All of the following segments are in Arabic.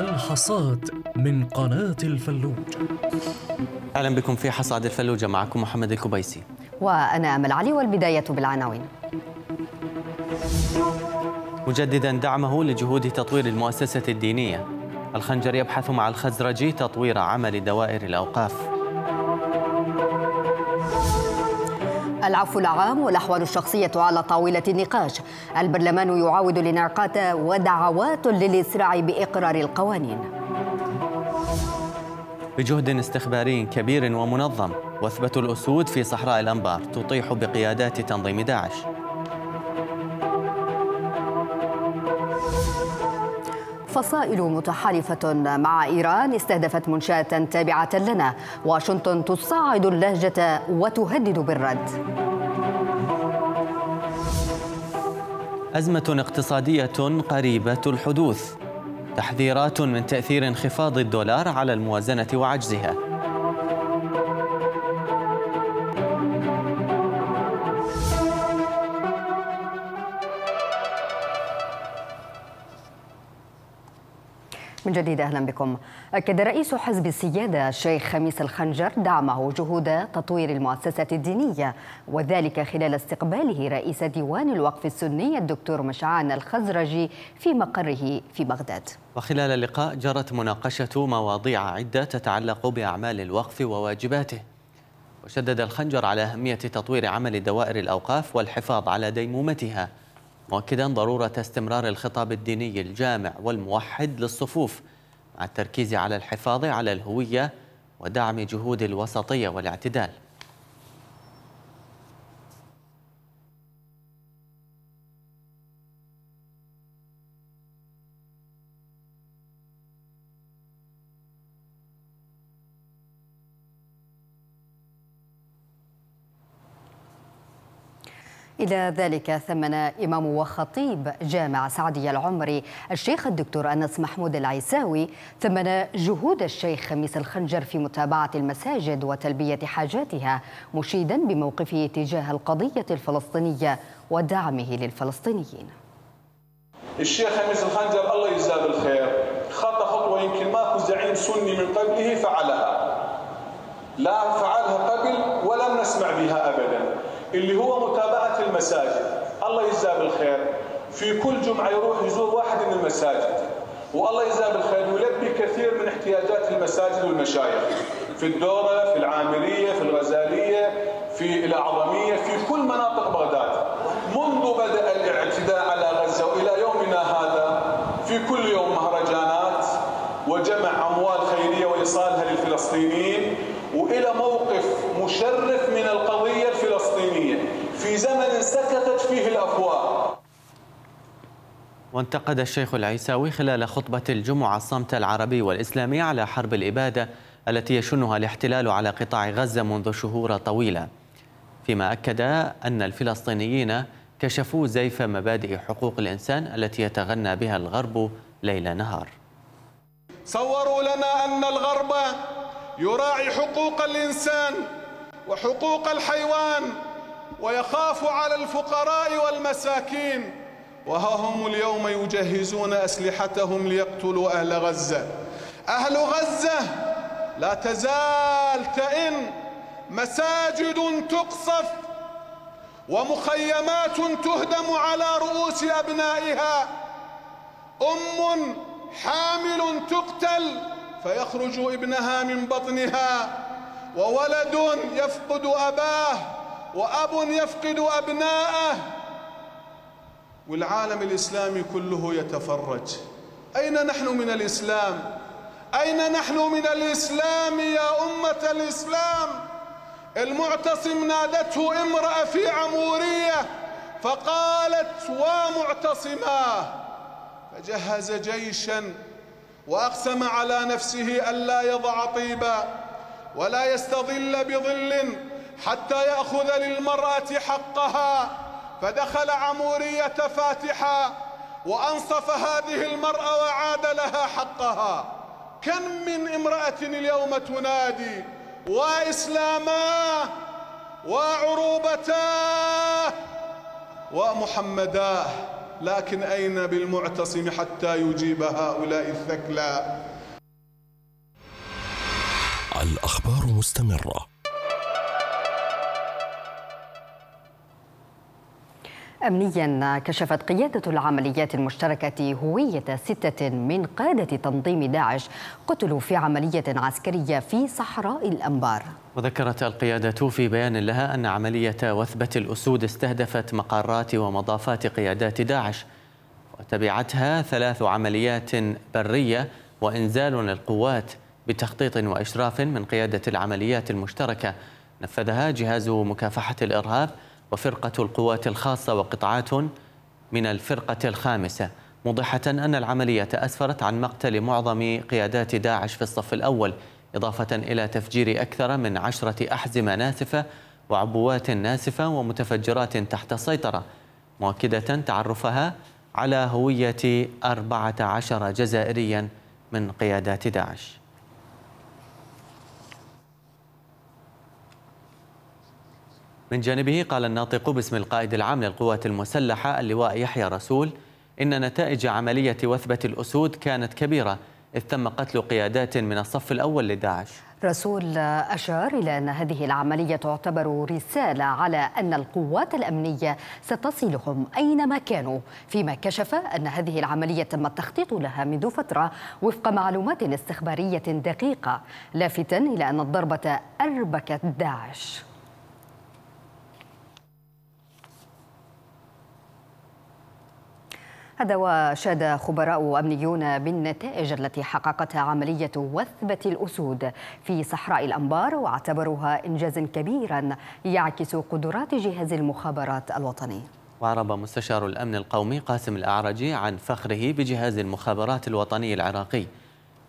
الحصاد من قناة الفلوجة. أهلا بكم في حصاد الفلوجة، معكم محمد الكبيسي وأنا أمل علي، والبداية بالعناوين. مجددا دعمه لجهود تطوير المؤسسة الدينية، الخنجر يبحث مع الخزرجي تطوير عمل دوائر الأوقاف. العفو العام والأحوال الشخصية على طاولة النقاش، البرلمان يعاود الانعقاد ودعوات للإسراع بإقرار القوانين. بجهد استخباري كبير ومنظم، وثبة الأسود في صحراء الأنبار تطيح بقيادات تنظيم داعش. فصائل متحالفة مع إيران استهدفت منشأة تابعة لنا، واشنطن تصعد اللهجة وتهدد بالرد. أزمة اقتصادية قريبة الحدوث، تحذيرات من تأثير انخفاض الدولار على الموازنة وعجزها. من جديد أهلا بكم. أكد رئيس حزب السيادة الشيخ خميس الخنجر دعمه جهود تطوير المؤسسة الدينية، وذلك خلال استقباله رئيس ديوان الوقف السني الدكتور مشعان الخزرجي في مقره في بغداد. وخلال اللقاء جرت مناقشة مواضيع عدة تتعلق بأعمال الوقف وواجباته، وشدد الخنجر على أهمية تطوير عمل دوائر الأوقاف والحفاظ على ديمومتها، مؤكدا ضرورة استمرار الخطاب الديني الجامع والموحد للصفوف، مع التركيز على الحفاظ على الهوية ودعم جهود الوسطية والاعتدال. إلى ذلك ثمن إمام وخطيب جامع سعدي العمري الشيخ الدكتور أنس محمود العيساوي ثمن جهود الشيخ خميس الخنجر في متابعة المساجد وتلبية حاجاتها، مشيدا بموقفه تجاه القضية الفلسطينية ودعمه للفلسطينيين. الشيخ خميس الخنجر الله يجزاه بالخير خطى خطوة يمكن ماكو زعيم سني من قبله فعلها، لا فعلها قبل ولم نسمع بها أبدا، اللي هو متابعة المساجد. الله يجزاه بالخير في كل جمعة يروح يزور واحد من المساجد، والله يجزاه بالخير يلبي كثير من احتياجات المساجد والمشايخ في الدورة، في العامرية، في الغزالية، في الأعظمية، في كل مناطق بغداد. منذ بدأ الاعتداء على غزة وإلى يومنا هذا في كل يوم مهرجانات وجمع أموال خيرية وإيصالها للفلسطينيين، وإلى موقف مشرف من القضية الفلسطينية في زمن سكتت فيه الأفواه. وانتقد الشيخ العيساوي خلال خطبة الجمعة الصمت العربي والإسلامي على حرب الإبادة التي يشنها الاحتلال على قطاع غزة منذ شهور طويلة، فيما أكد أن الفلسطينيين كشفوا زيف مبادئ حقوق الإنسان التي يتغنى بها الغرب ليل نهار. صوروا لنا أن الغرب يراعي حقوق الإنسان وحقوق الحيوان ويخاف على الفقراء والمساكين، وها هم اليوم يجهزون أسلحتهم ليقتلوا أهل غزة. أهل غزة لا تزال تئن، مساجد تقصف ومخيمات تهدم على رؤوس أبنائها، أم حامل تقتل فيخرج ابنها من بطنها، وولد يفقد أباه، وأب يفقد أبناءه، والعالم الإسلامي كله يتفرج. أين نحن من الإسلام؟ أين نحن من الإسلام يا أمة الإسلام؟ المعتصم نادته امرأة في عمورية فقالت ومعتصماه، فجهز جيشا وأقسم على نفسه ألا يضع طيبا ولا يستظل بظل حتى يأخذ للمرأة حقها، فدخل عمورية فاتحا وأنصف هذه المرأة وعاد لها حقها. كم من امرأة اليوم تنادي وإسلاماه وعروبتاه ومحمداه، لكن أين بالمعتصم حتى يجيب هؤلاء الثكلى؟ الأخبار مستمرة. أمنيا كشفت قيادة العمليات المشتركة هوية 6 من قادة تنظيم داعش قتلوا في عملية عسكرية في صحراء الأنبار. وذكرت القيادة في بيان لها أن عملية وثبة الأسود استهدفت مقرات ومضافات قيادات داعش، وتبعتها 3 عمليات برية وإنزال للقوات بتخطيط وإشراف من قيادة العمليات المشتركة نفذها جهاز مكافحة الإرهاب وفرقة القوات الخاصة وقطاعات من الفرقة الخامسة، موضحة أن العملية أسفرت عن مقتل معظم قيادات داعش في الصف الأول، إضافة إلى تفجير أكثر من 10 أحزمة ناسفة وعبوات ناسفة ومتفجرات تحت السيطرة، مؤكدة تعرفها على هوية 14 جزائريا من قيادات داعش. من جانبه قال الناطق باسم القائد العام للقوات المسلحة اللواء يحيى رسول إن نتائج عملية وثبة الأسود كانت كبيرة، إذ تم قتل قيادات من الصف الأول لداعش. رسول أشار إلى أن هذه العملية تعتبر رسالة على أن القوات الأمنية ستصلهم أينما كانوا، فيما كشف أن هذه العملية تم التخطيط لها منذ فترة وفق معلومات استخبارية دقيقة، لافتا إلى أن الضربة أربكت داعش. هذا وشاد خبراء أمنيون بالنتائج التي حققتها عملية وثبة الأسود في صحراء الأنبار، واعتبروها إنجازا كبيرا يعكس قدرات جهاز المخابرات الوطني. وعرب مستشار الأمن القومي قاسم الاعرجي عن فخره بجهاز المخابرات الوطني العراقي،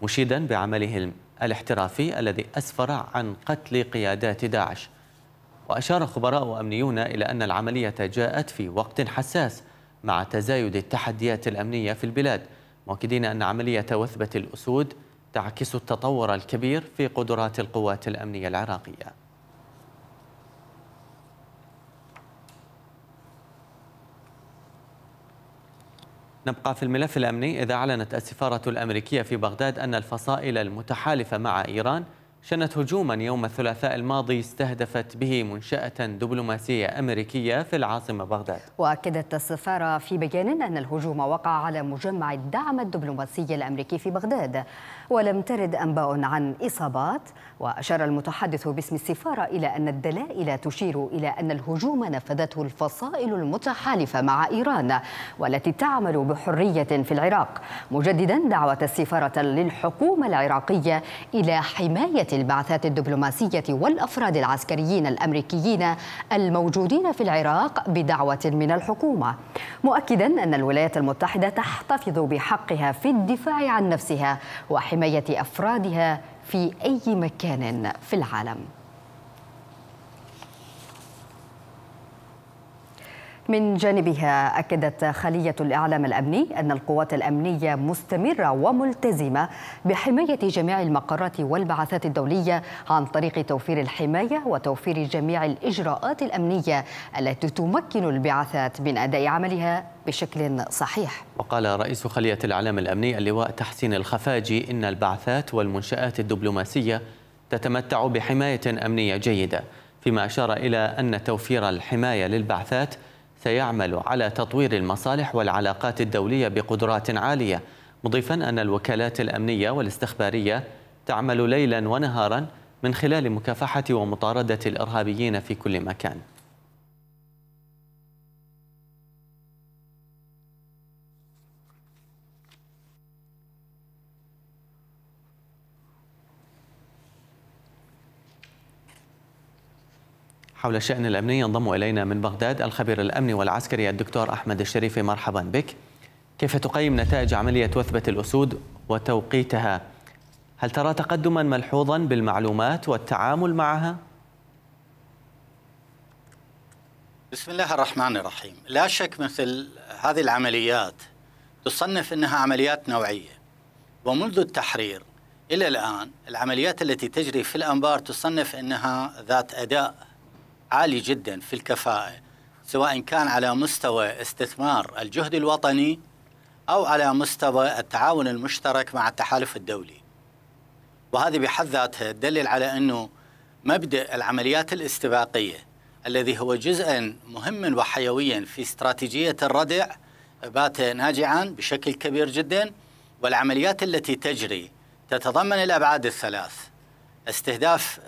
مشيدا بعمله الاحترافي الذي أسفر عن قتل قيادات داعش. وأشار خبراء أمنيون إلى أن العملية جاءت في وقت حساس مع تزايد التحديات الأمنية في البلاد، مؤكدين أن عملية وثبة الأسود تعكس التطور الكبير في قدرات القوات الأمنية العراقية. نبقى في الملف الأمني، إذ أعلنت السفارة الأمريكية في بغداد أن الفصائل المتحالفة مع إيران شنت هجوما يوم الثلاثاء الماضي استهدفت به منشأة دبلوماسية أمريكية في العاصمة بغداد. وأكدت السفارة في بيان أن الهجوم وقع على مجمع الدعم الدبلوماسي الأمريكي في بغداد، ولم ترد أنباء عن إصابات. وأشار المتحدث باسم السفارة إلى أن الدلائل تشير إلى أن الهجوم نفذته الفصائل المتحالفة مع إيران والتي تعمل بحرية في العراق، مجددا دعوة السفارة للحكومة العراقية إلى حماية البعثات الدبلوماسية والأفراد العسكريين الأمريكيين الموجودين في العراق بدعوة من الحكومة، مؤكدا أن الولايات المتحدة تحتفظ بحقها في الدفاع عن نفسها وحماية أفرادها في أي مكان في العالم. من جانبها أكدت خلية الإعلام الأمني أن القوات الأمنية مستمرة وملتزمة بحماية جميع المقرات والبعثات الدولية عن طريق توفير الحماية وتوفير جميع الإجراءات الأمنية التي تمكن البعثات من أداء عملها بشكل صحيح. وقال رئيس خلية الإعلام الأمني اللواء تحسين الخفاجي إن البعثات والمنشآت الدبلوماسية تتمتع بحماية أمنية جيدة، فيما أشار إلى أن توفير الحماية للبعثات سيعمل على تطوير المصالح والعلاقات الدولية بقدرات عالية، مضيفا أن الوكالات الأمنية والاستخبارية تعمل ليلا ونهارا من خلال مكافحة ومطاردة الإرهابيين في كل مكان. حول الشأن الأمني ينضم إلينا من بغداد الخبير الأمني والعسكري الدكتور أحمد الشريفي. مرحبا بك. كيف تقيم نتائج عملية وثبة الأسود وتوقيتها؟ هل ترى تقدما ملحوظا بالمعلومات والتعامل معها؟ بسم الله الرحمن الرحيم. لا شك مثل هذه العمليات تصنف أنها عمليات نوعية، ومنذ التحرير إلى الآن العمليات التي تجري في الأنبار تصنف أنها ذات أداء عالي جدا في الكفاءة، سواء كان على مستوى استثمار الجهد الوطني أو على مستوى التعاون المشترك مع التحالف الدولي. وهذه بحد ذاتها تدلل على أنه مبدأ العمليات الاستباقية الذي هو جزءا مهما وحيويا في استراتيجية الردع بات ناجعا بشكل كبير جدا. والعمليات التي تجري تتضمن الأبعاد الثلاث: استهداف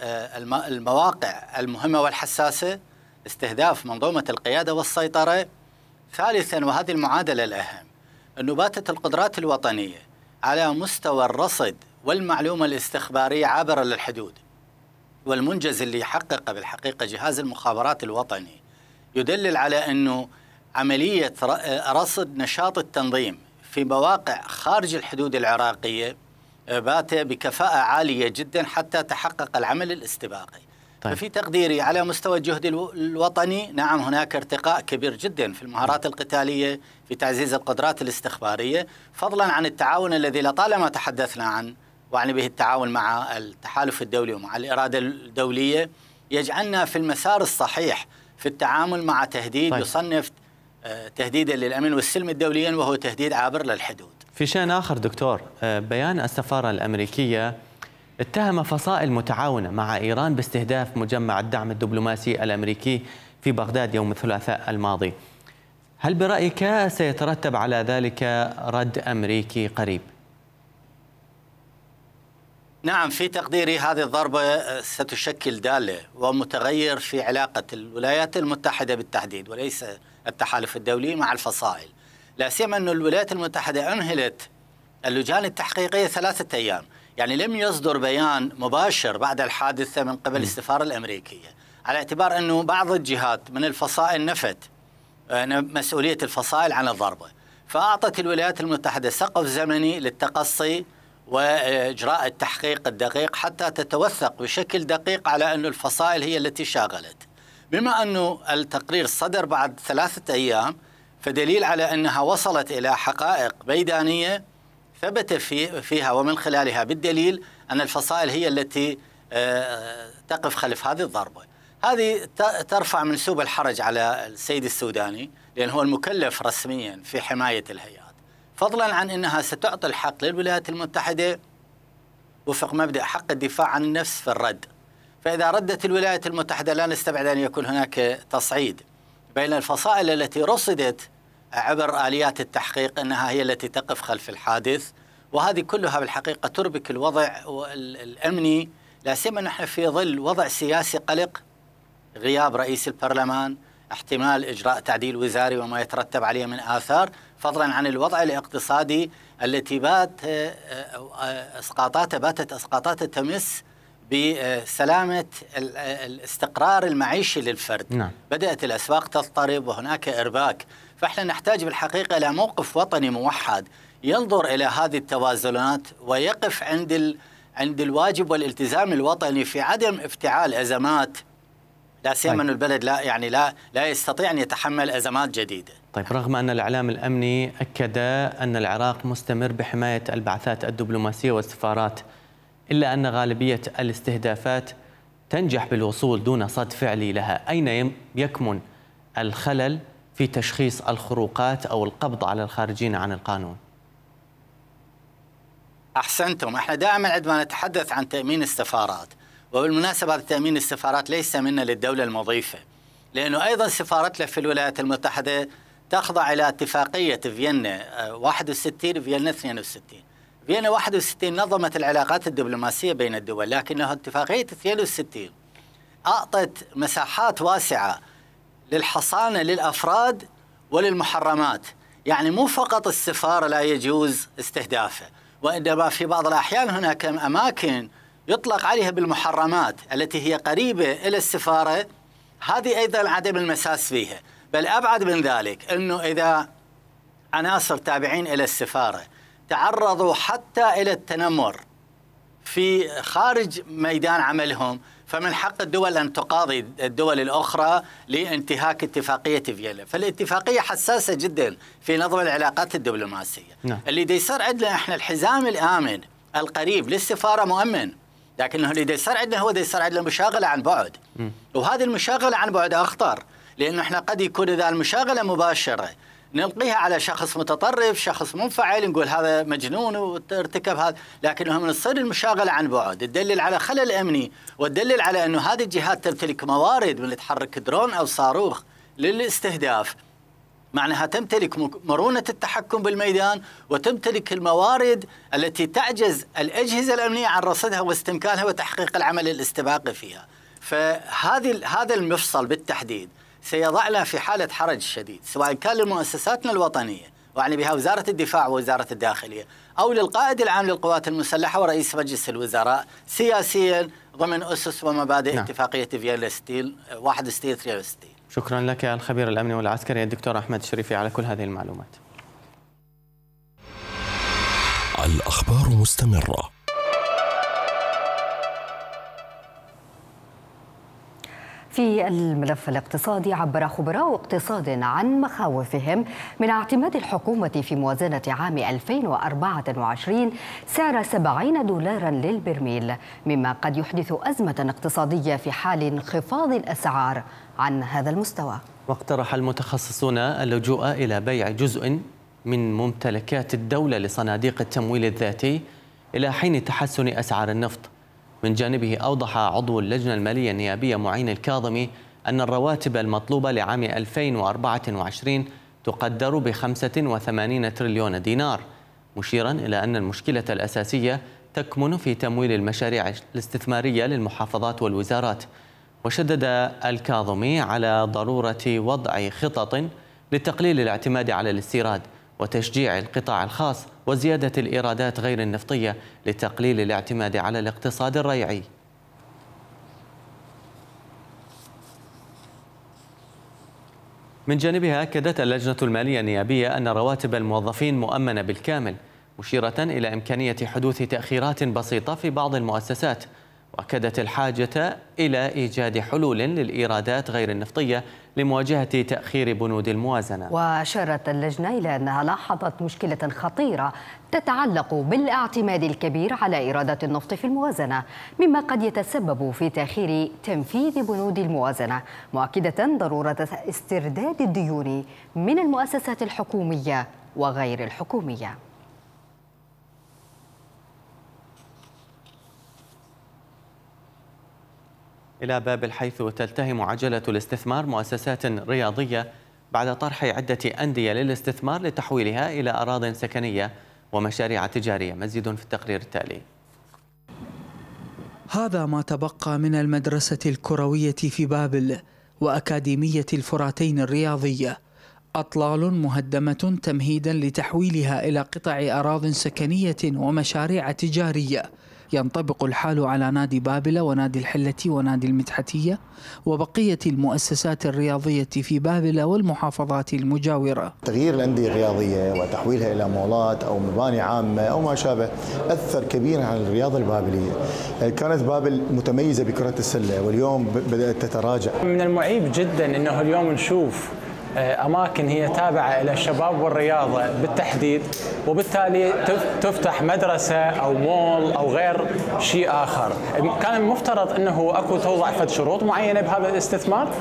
المواقع المهمة والحساسة، استهداف منظومة القيادة والسيطرة، ثالثا وهذه المعادلة الأهم أنه باتت القدرات الوطنية على مستوى الرصد والمعلومة الاستخبارية عابرة للحدود. والمنجز اللي حققه بالحقيقة جهاز المخابرات الوطني يدلل على أنه عملية رصد نشاط التنظيم في مواقع خارج الحدود العراقية بات بكفاءة عالية جدا حتى تحقق العمل الاستباقي. طيب. ففي تقديري على مستوى الجهد الوطني نعم هناك ارتقاء كبير جدا في المهارات القتالية، في تعزيز القدرات الاستخبارية، فضلا عن التعاون الذي لطالما تحدثنا عنه وعن به التعاون مع التحالف الدولي ومع الإرادة الدولية يجعلنا في المسار الصحيح في التعامل مع تهديد طيب. يصنف تهديدا للأمن والسلم الدوليا وهو تهديد عابر للحدود. في شأن آخر دكتور، بيان السفارة الأمريكية اتهم فصائل متعاونة مع إيران باستهداف مجمع الدعم الدبلوماسي الأمريكي في بغداد يوم الثلاثاء الماضي. هل برأيك سيترتب على ذلك رد أمريكي قريب؟ نعم في تقديري هذه الضربة ستشكل دالة ومتغير في علاقة الولايات المتحدة بالتحديد وليس التحالف الدولي مع الفصائل، لا سيما أن الولايات المتحدة أمهلت اللجان التحقيقية 3 أيام، يعني لم يصدر بيان مباشر بعد الحادثة من قبل السفارة الأمريكية، على اعتبار أنه بعض الجهات من الفصائل نفت مسؤولية الفصائل عن الضربة، فأعطت الولايات المتحدة سقف زمني للتقصي وإجراء التحقيق الدقيق حتى تتوثق بشكل دقيق على أن الفصائل هي التي شاغلت. بما أنه التقرير صدر بعد 3 أيام فدليل على أنها وصلت إلى حقائق ميدانية ثبت فيها ومن خلالها بالدليل أن الفصائل هي التي تقف خلف هذه الضربة. هذه ترفع منسوب الحرج على السيد السوداني لأنه هو المكلف رسميا في حماية الهيئات، فضلا عن أنها ستعطي الحق للولايات المتحدة وفق مبدأ حق الدفاع عن النفس في الرد. فإذا ردت الولايات المتحدة لا نستبعد أن يكون هناك تصعيد بين الفصائل التي رصدت عبر آليات التحقيق أنها هي التي تقف خلف الحادث، وهذه كلها بالحقيقة تربك الوضع الأمني، لا سيما نحن في ظل وضع سياسي قلق، غياب رئيس البرلمان، احتمال إجراء تعديل وزاري وما يترتب عليه من آثار، فضلا عن الوضع الاقتصادي التي باتت اسقاطاته تمس بسلامة الاستقرار المعيشي للفرد. نعم. بدأت الأسواق تضطرب وهناك إرباك، فإحنا نحتاج بالحقيقة إلى موقف وطني موحد ينظر إلى هذه التوازنات ويقف عند الواجب والالتزام الوطني في عدم افتعال أزمات، لا سيما أن البلد لا يستطيع أن يتحمل أزمات جديدة. طيب رغم أن الإعلام الأمني أكد أن العراق مستمر بحماية البعثات الدبلوماسية والسفارات، إلا أن غالبية الاستهدافات تنجح بالوصول دون صد فعلي لها، أين يكمن الخلل في تشخيص الخروقات أو القبض على الخارجين عن القانون؟ أحسنتم، احنا دائما عندما نتحدث عن تأمين السفارات، وبالمناسبة هذا تأمين السفارات ليس منا للدولة المضيفة، لأنه أيضا سفارتنا في الولايات المتحدة تخضع إلى اتفاقية فيينا 61 فيينا 62. فيينا 61 نظمت العلاقات الدبلوماسية بين الدول، لكنها اتفاقية 62 أعطت مساحات واسعة للحصانة للأفراد وللمحرمات، يعني مو فقط السفارة لا يجوز استهدافه، وإنما في بعض الأحيان هناك أماكن يطلق عليها بالمحرمات التي هي قريبة إلى السفارة، هذه أيضا عدم المساس فيها. بل أبعد من ذلك أنه إذا عناصر تابعين إلى السفارة تعرضوا حتى إلى التنمر في خارج ميدان عملهم فمن حق الدول أن تقاضي الدول الأخرى لانتهاك اتفاقية فيينا، فالاتفاقية حساسة جدا في نظم العلاقات الدبلوماسية. نعم. اللي دي يصير عندنا إحنا الحزام الآمن القريب للسفارة مؤمن، لكنه اللي دي يصير عندنا هو دي يصير عندنا مشاغلة عن بعد، وهذه المشاغلة عن بعد أخطر، لأنه إحنا قد يكون إذا المشاغلة مباشرة نلقيها على شخص متطرف، شخص منفعل، نقول هذا مجنون وارتكب هذا، لكن هم من الصيد المشاغلة عن بعد تدلل على خلل أمني، وتدلل على أنه هذه الجهات تمتلك موارد من تحرك درون أو صاروخ للاستهداف، معناها تمتلك مرونة التحكم بالميدان وتمتلك الموارد التي تعجز الأجهزة الأمنية عن رصدها واستمكانها وتحقيق العمل الاستباقي فيها. فهذا المفصل بالتحديد سيضعنا في حالة حرج شديد، سواء كان لمؤسساتنا الوطنية وأعني بها وزارة الدفاع ووزارة الداخلية، أو للقائد العام للقوات المسلحة ورئيس مجلس الوزراء سياسيا ضمن أسس ومبادئ اتفاقية فيينا 61 63. شكرا لك الخبير الأمني والعسكري الدكتور أحمد الشريفي على كل هذه المعلومات. الأخبار مستمرة. في الملف الاقتصادي عبر خبراء اقتصاد عن مخاوفهم من اعتماد الحكومة في موازنة عام 2024 سعر 70 دولارا للبرميل، مما قد يحدث أزمة اقتصادية في حال انخفاض الأسعار عن هذا المستوى. واقترح المتخصصون اللجوء إلى بيع جزء من ممتلكات الدولة لصناديق التمويل الذاتي إلى حين تحسن أسعار النفط. من جانبه أوضح عضو اللجنة المالية النيابية معين الكاظمي أن الرواتب المطلوبة لعام 2024 تقدر ب85 تريليون دينار، مشيرا إلى أن المشكلة الأساسية تكمن في تمويل المشاريع الاستثمارية للمحافظات والوزارات. وشدد الكاظمي على ضرورة وضع خطط لتقليل الاعتماد على الاستيراد وتشجيع القطاع الخاص وزيادة الإيرادات غير النفطية لتقليل الاعتماد على الاقتصاد الريعي. من جانبها أكدت اللجنة المالية النيابية أن رواتب الموظفين مؤمنة بالكامل، مشيرة إلى إمكانية حدوث تأخيرات بسيطة في بعض المؤسسات، وأكدت الحاجة إلى إيجاد حلول للإيرادات غير النفطية لمواجهة تأخير بنود الموازنة. وأشارت اللجنة إلى أنها لاحظت مشكلة خطيرة تتعلق بالاعتماد الكبير على إيرادات النفط في الموازنة، مما قد يتسبب في تأخير تنفيذ بنود الموازنة، مؤكدة ضرورة استرداد الديون من المؤسسات الحكومية وغير الحكومية. إلى بابل، حيث تلتهم عجلة الاستثمار مؤسسات رياضية بعد طرح عدة أندية للاستثمار لتحويلها إلى أراضٍ سكنية ومشاريع تجارية. مزيد في التقرير التالي. هذا ما تبقى من المدرسة الكروية في بابل وأكاديمية الفراتين الرياضية، أطلال مهدمة تمهيداً لتحويلها إلى قطع أراضٍ سكنية ومشاريع تجارية. ينطبق الحال على نادي بابل ونادي الحلة ونادي المدحتية وبقية المؤسسات الرياضية في بابل والمحافظات المجاورة. تغيير الأندية الرياضية وتحويلها إلى مولات أو مباني عامة أو ما شابه أثر كبيرا على الرياضة البابلية. كانت بابل متميزة بكرة السلة واليوم بدأت تتراجع. من المعيب جدا أنه اليوم نشوف أماكن هي تابعة إلى الشباب والرياضة بالتحديد، وبالتالي تفتح مدرسة أو مول أو غير شيء آخر. كان المفترض أنه أكو توضع فد شروط معينة بهذا الاستثمار.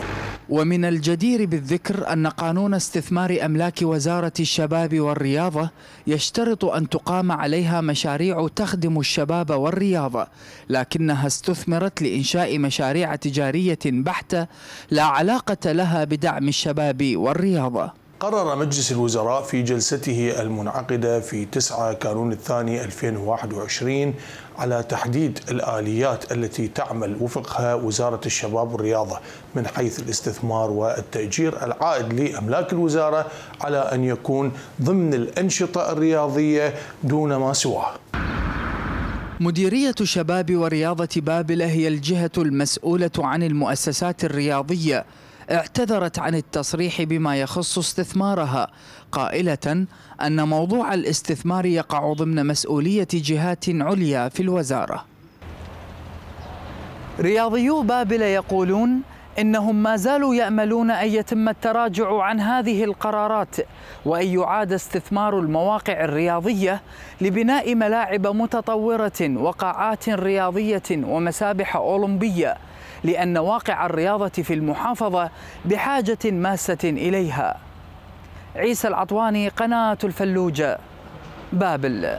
ومن الجدير بالذكر أن قانون استثمار أملاك وزارة الشباب والرياضة يشترط أن تقام عليها مشاريع تخدم الشباب والرياضة، لكنها استثمرت لإنشاء مشاريع تجارية بحتة لا علاقة لها بدعم الشباب والرياضة. قرر مجلس الوزراء في جلسته المنعقدة في 9 كانون الثاني 2021 على تحديد الآليات التي تعمل وفقها وزارة الشباب والرياضة من حيث الاستثمار والتأجير العائد لأملاك الوزارة على أن يكون ضمن الأنشطة الرياضية دون ما سواه. مديرية شباب ورياضة بابل هي الجهة المسؤولة عن المؤسسات الرياضية، اعتذرت عن التصريح بما يخص استثمارها قائلة أن موضوع الاستثمار يقع ضمن مسؤولية جهات عليا في الوزارة. رياضيو بابل يقولون إنهم ما زالوا يأملون أن يتم التراجع عن هذه القرارات وأن يعاد استثمار المواقع الرياضية لبناء ملاعب متطورة وقاعات رياضية ومسابح أولمبية لأن واقع الرياضة في المحافظة بحاجة ماسة إليها. عيسى العطواني، قناة الفلوجة، بابل.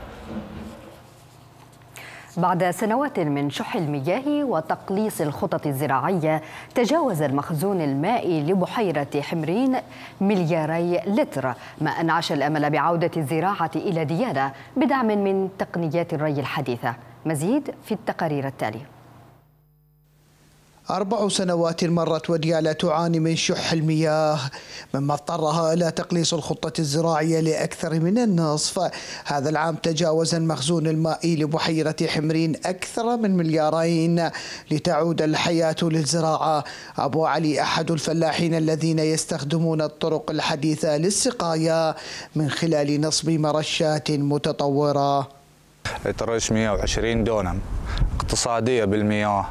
بعد سنوات من شح المياه وتقليص الخطط الزراعية، تجاوز المخزون المائي لبحيرة حمرين 2 ملياري لتر، ما أنعش الأمل بعودة الزراعة إلى ديارة بدعم من تقنيات الري الحديثة. مزيد في التقارير التالية. 4 سنوات مرت وديالة تعاني من شح المياه، مما اضطرها إلى تقليص الخطة الزراعية لأكثر من النصف. هذا العام تجاوز المخزون المائي لبحيرة حمرين أكثر من 2 مليارين لتعود الحياة للزراعة. أبو علي أحد الفلاحين الذين يستخدمون الطرق الحديثة للسقاية من خلال نصب مرشات متطورة. ترش 120 دونم اقتصادية بالمياه.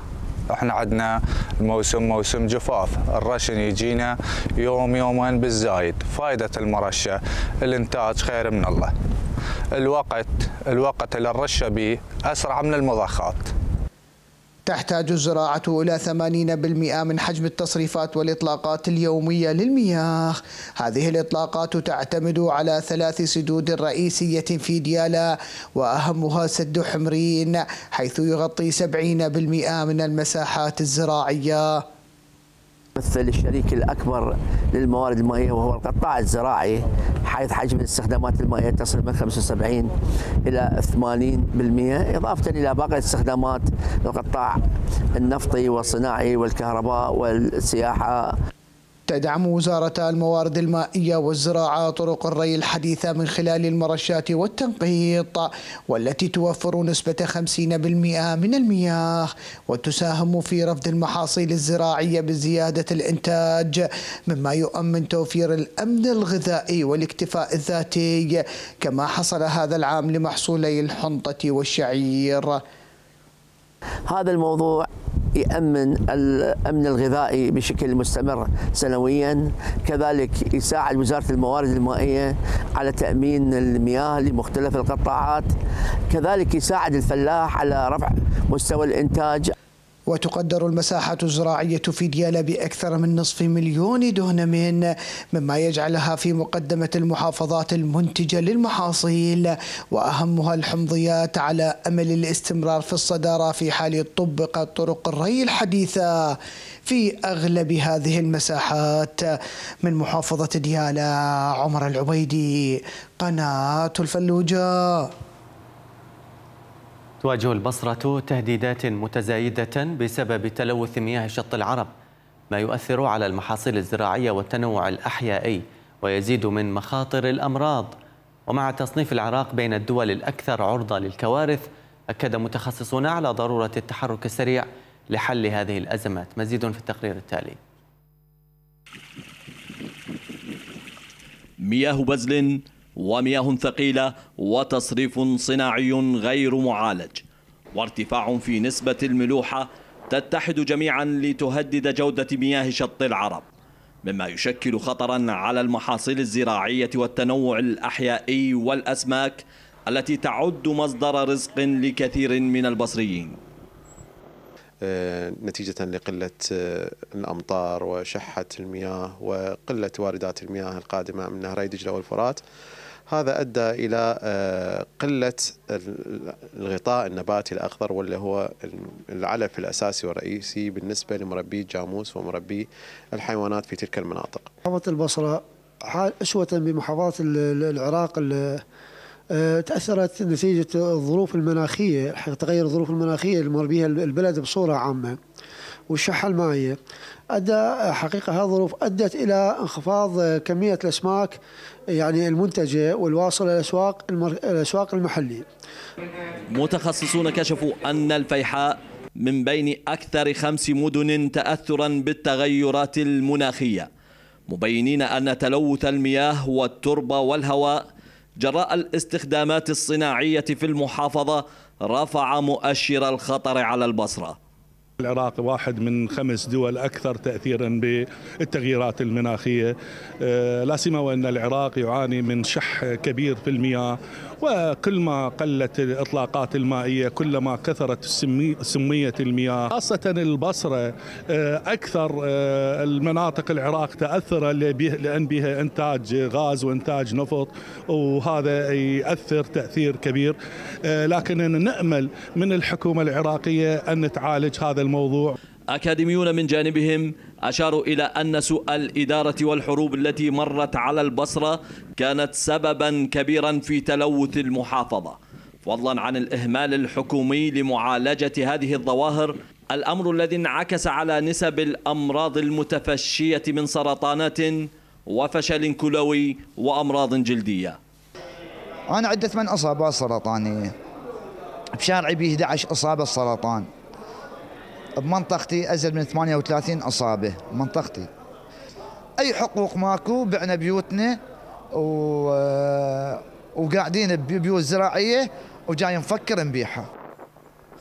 احنا عندنا موسم جفاف، الرشن يجينا يوم يومين بالزايد. فائدة المرشة الانتاج خير من الله، الوقت اللي الرشة به اسرع من المضخات. تحتاج الزراعة إلى 80% من حجم التصريفات والإطلاقات اليومية للمياه. هذه الإطلاقات تعتمد على 3 سدود رئيسية في ديالى، وأهمها سد حمرين حيث يغطي 70% من المساحات الزراعية. يمثل الشريك الأكبر للموارد المائية وهو القطاع الزراعي، حيث حجم الاستخدامات المائية تصل من 75 إلى 80%، إضافة إلى باقي استخدامات القطاع النفطي والصناعي والكهرباء والسياحة. تدعم وزارة الموارد المائية والزراعة طرق الري الحديثة من خلال المرشات والتنقيط، والتي توفر نسبة 50% من المياه وتساهم في رفض المحاصيل الزراعية بزيادة الإنتاج، مما يؤمن توفير الأمن الغذائي والاكتفاء الذاتي، كما حصل هذا العام لمحصولي الحنطة والشعير. هذا الموضوع يأمن الأمن الغذائي بشكل مستمر سنويا، كذلك يساعد وزارة الموارد المائية على تأمين المياه لمختلف القطاعات، كذلك يساعد الفلاح على رفع مستوى الإنتاج. وتقدر المساحة الزراعية في ديالى بأكثر من 2.5 مليون دونم، مما يجعلها في مقدمة المحافظات المنتجة للمحاصيل، وأهمها الحمضيات، على أمل الاستمرار في الصدارة في حال طبقت طرق الري الحديثة في أغلب هذه المساحات. من محافظة ديالى، عمر العبيدي، قناة الفلوجة. تواجه البصرة تهديدات متزايدة بسبب تلوث مياه شط العرب، ما يؤثر على المحاصيل الزراعية والتنوع الأحيائي ويزيد من مخاطر الأمراض. ومع تصنيف العراق بين الدول الأكثر عرضة للكوارث، أكد متخصصون على ضرورة التحرك السريع لحل هذه الأزمات. مزيد في التقرير التالي. مياه بزل ومياه ثقيلة وتصريف صناعي غير معالج وارتفاع في نسبة الملوحة تتحد جميعا لتهدد جودة مياه شط العرب، مما يشكل خطرا على المحاصيل الزراعية والتنوع الأحيائي والأسماك التي تعد مصدر رزق لكثير من البصريين. نتيجة لقلة الأمطار وشحة المياه وقلة واردات المياه القادمة من نهري دجلة والفرات، هذا أدى إلى قلة الغطاء النباتي الأخضر، واللي هو العلف الأساسي والرئيسي بالنسبة لمربي الجاموس ومربي الحيوانات في تلك المناطق. محافظة البصرة أسوة بمحافظات العراق تأثرت نتيجة الظروف المناخية، تغير الظروف المناخية اللي مر بها البلد بصورة عامة، والشحة المائية أدى حقيقة هذه الظروف أدت إلى انخفاض كمية الأسماك يعني المنتجة والواصلة الأسواق المحلية. متخصصون كشفوا أن الفيحاء من بين أكثر 5 مدن تأثرا بالتغيرات المناخية، مبينين أن تلوث المياه والتربة والهواء جراء الاستخدامات الصناعية في المحافظة رفع مؤشر الخطر على البصرة. العراق واحد من 5 دول أكثر تأثيرا بالتغييرات المناخية، لا سيما وأن العراق يعاني من شح كبير في المياه، وكل ما قلت الإطلاقات المائية كلما كثرت سمية المياه، خاصة البصرة أكثر المناطق العراق تأثر لأن بها إنتاج غاز وإنتاج نفط، وهذا يأثر تأثير كبير. لكننا نأمل من الحكومة العراقية أن تعالج هذا الموضوع. أكاديميون من جانبهم أشاروا إلى أن سوء الإدارة والحروب التي مرت على البصرة كانت سببا كبيرا في تلوث المحافظة، فضلا عن الإهمال الحكومي لمعالجة هذه الظواهر، الأمر الذي انعكس على نسب الأمراض المتفشية من سرطانات وفشل كلوي وأمراض جلدية. أنا عدت من أصابات سرطانية، بشارعي بي 11 إصابة سرطان، بمنطقتي أزل من 38 إصابة منطقتي. أي حقوق ماكو، بعنا بيوتنا وقاعدين ببيوت زراعية وجاي نفكر نبيعها.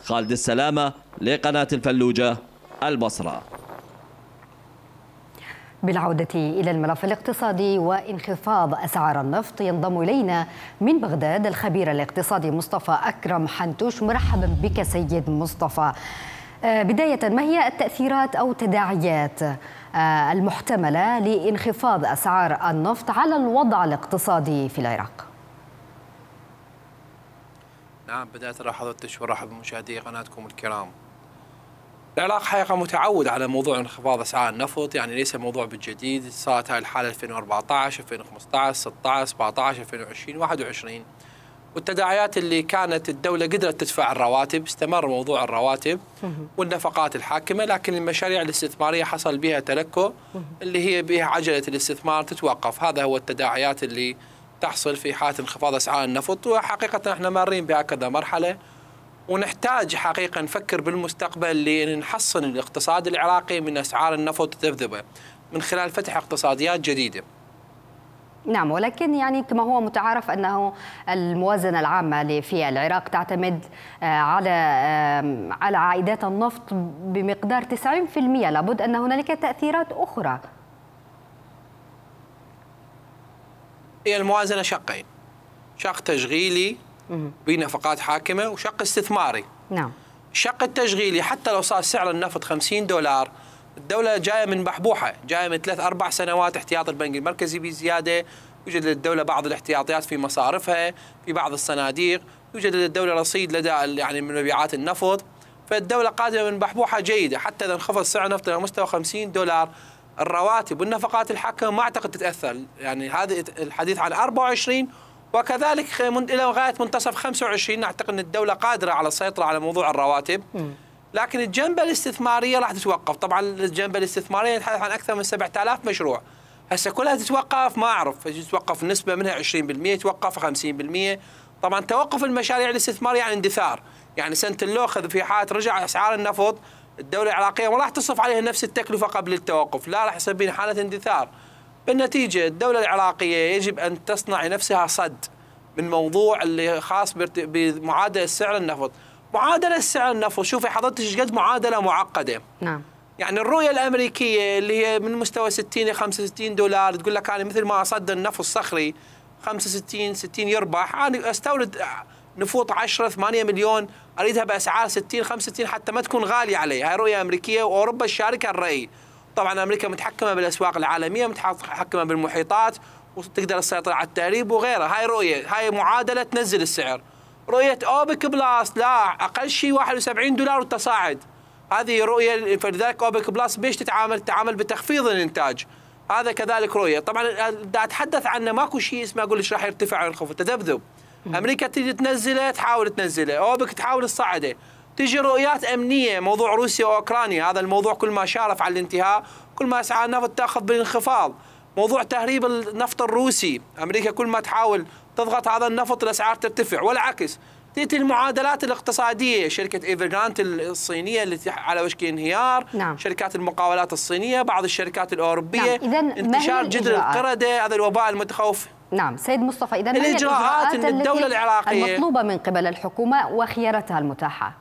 خالد السلامة لقناة الفلوجة، البصرة. بالعودة إلى الملف الاقتصادي وانخفاض أسعار النفط، ينضم إلينا من بغداد الخبير الاقتصادي مصطفى أكرم حنتوش. مرحبا بك سيد مصطفى. بداية، ما هي التأثيرات أو تداعيات المحتملة لانخفاض أسعار النفط على الوضع الاقتصادي في العراق؟ نعم، بداية حضرتك ورحب بمشاهدي قناتكم الكرام. العراق حقيقة متعود على موضوع انخفاض أسعار النفط، يعني ليس موضوع بالجديد، صارت هاي الحالة 2014 2015 16 17 2020 21 والتداعيات اللي كانت الدولة قدرت تدفع الرواتب، استمر موضوع الرواتب والنفقات الحاكمة، لكن المشاريع الاستثمارية حصل بها تلكؤ اللي هي بها عجلة الاستثمار تتوقف. هذا هو التداعيات اللي تحصل في حالة انخفاض أسعار النفط، وحقيقة احنا مارين بهكذا مرحلة، ونحتاج حقيقة نفكر بالمستقبل لنحصن الاقتصاد العراقي من أسعار النفط الذبذبة من خلال فتح اقتصاديات جديدة. نعم، ولكن يعني كما هو متعارف أنه الموازنة العامة في العراق تعتمد على عائدات النفط بمقدار 90%، لابد أن هنالك تأثيرات أخرى. هي الموازنة شقين، شق تشغيلي بنفقات حاكمة وشق استثماري. نعم. الشق التشغيلي حتى لو صار سعر النفط $50، الدولة جاية من بحبوحة، جاية من 3-4 سنوات احتياط البنك المركزي بزيادة، يوجد للدولة بعض الاحتياطيات في مصارفها، في بعض الصناديق، يوجد للدولة رصيد لدى يعني من مبيعات النفط، فالدولة قادمة من بحبوحة جيدة. حتى إذا انخفض سعر النفط إلى مستوى $50، الرواتب والنفقات الحاكمة ما أعتقد تتأثر، يعني هذا الحديث عن 24 وكذلك إلى غاية منتصف 25 نعتقد أن الدولة قادرة على السيطرة على موضوع الرواتب. لكن الجنبة الاستثمارية راح تتوقف. طبعا الجنبة الاستثمارية نتحدث عن أكثر من 7000 مشروع هسه كلها تتوقف، ما أعرف تتوقف نسبة منها 20%، توقف 50%. طبعا توقف المشاريع الاستثمارية يعني اندثار، يعني سنة اللوخذ في حالة رجع أسعار النفط الدولة العراقية ما راح تصرف عليها نفس التكلفة قبل التوقف، لا راح يصير حالة اندثار. بالنتيجة الدولة العراقية يجب أن تصنع نفسها صد من موضوع اللي خاص بمعادلة سعر النفط. معادلة سعر النفط، شوفي حضرتك ايش قد معادلة معقدة. نعم. يعني الرؤية الأمريكية اللي هي من مستوى 60 إلى $65 تقول لك أنا مثل ما أصدر النفط الصخري 65 يربح، أنا أستورد نفوط 10-8 مليون أريدها بأسعار 60-65 حتى ما تكون غالية علي. هاي رؤية أمريكية، وأوروبا الشاركة الرأي. طبعا أمريكا متحكمة بالأسواق العالمية، متحكمة بالمحيطات وتقدر تسيطر على التهريب وغيرها. هاي رؤية، هاي معادلة تنزل السعر. رؤية أوبك بلاس لا، أقل شيء $71 وتصاعد، هذه رؤية، فلذلك أوبك بلاس بيش تتعامل بتخفيض الإنتاج، هذا كذلك رؤية. طبعا دا أتحدث عنه ماكو شيء اسمه أقول ليش راح يرتفع وينخفض، تذبذب. أمريكا تيجي تنزله تحاول تنزله، أوبك تحاول تصعده، تيجي رؤيات أمنية موضوع روسيا وأوكرانيا، هذا الموضوع كل ما شارف على الانتهاء كل ما أسعار النفط تأخذ بالانخفاض. موضوع تهريب النفط الروسي، أمريكا كل ما تحاول تضغط هذا النفط الأسعار ترتفع والعكس. تأتي المعادلات الاقتصادية، شركة إيفرغرانت الصينية اللي على وشك انهيار. نعم. شركات المقاولات الصينية، بعض الشركات الأوروبية. نعم. انتشار جدر القردة، هذا الوباء المتخوف. نعم سيد مصطفى، إذا ما هي الإجراءات الدولة العراقية المطلوبة من قبل الحكومة وخياراتها المتاحة؟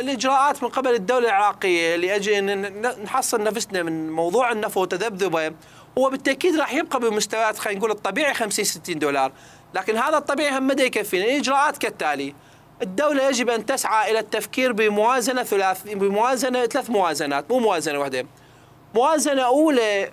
الإجراءات من قبل الدولة العراقية لأجل أن نحصل نفسنا من موضوع النفط وتذبذبه، هو بالتأكيد راح يبقى بمستويات خلينا نقول الطبيعي 50-60 دولار، لكن هذا الطبيعي هم ما يكفينا. الإجراءات كالتالي: الدولة يجب أن تسعى إلى التفكير بموازنة ثلاث موازنات، مو موازنة واحدة. موازنة أولى